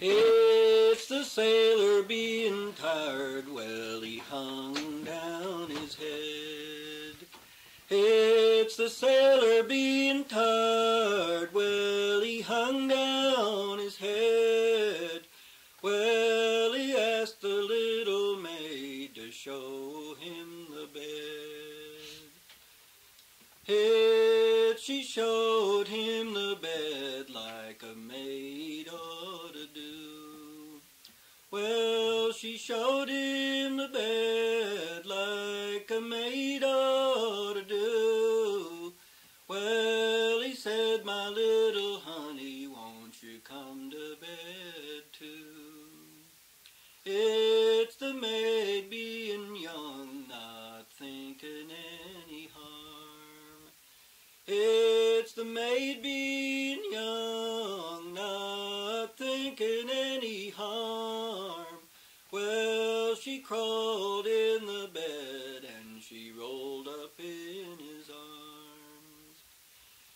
It's the sailor being tired, well, he hung down his head. It's the sailor being tired, well, he hung down his head. Well, he asked the little maid to show him the bed. It she showed him the bed like a maid ought to do. Well, she showed him the bed like a maid ought to do. Well, he said, my little honey, won't you come to bed too? It's the maid being young, not thinking any harm. It's the maid being young, not thinking any harm. Well, she crawled in the bed and she rolled up in his arms.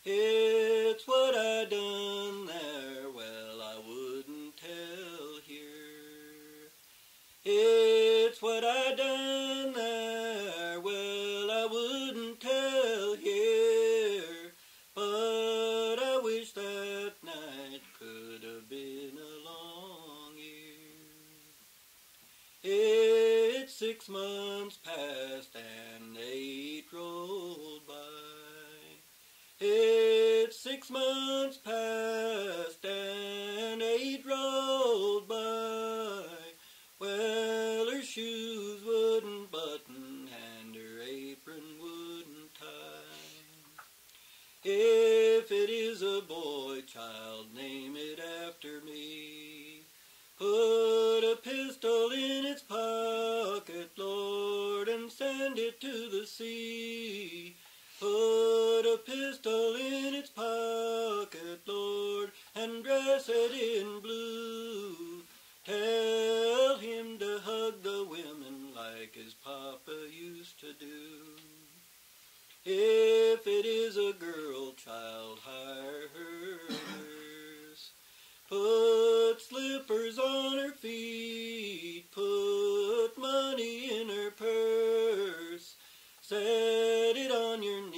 It's what I done there, well, I wouldn't tell here. It's what I done there, well, I wouldn't tell here. But I wish that night could have been a long year. It's 6 months past and 8 rolled by. It's 6 months past and 8 rolled by. Well, her shoes wouldn't button and her apron wouldn't tie. If it is a boy, child, name it after me. Put a pistol in its pocket, Lord, and send it to the sea. Put a pistol in its pocket, Lord, and dress it in blue. Tell him to hug the women like his papa used to do. If it is a girl, child, hire her nurse. Put slippers on her feet, put money in her purse. Set it on your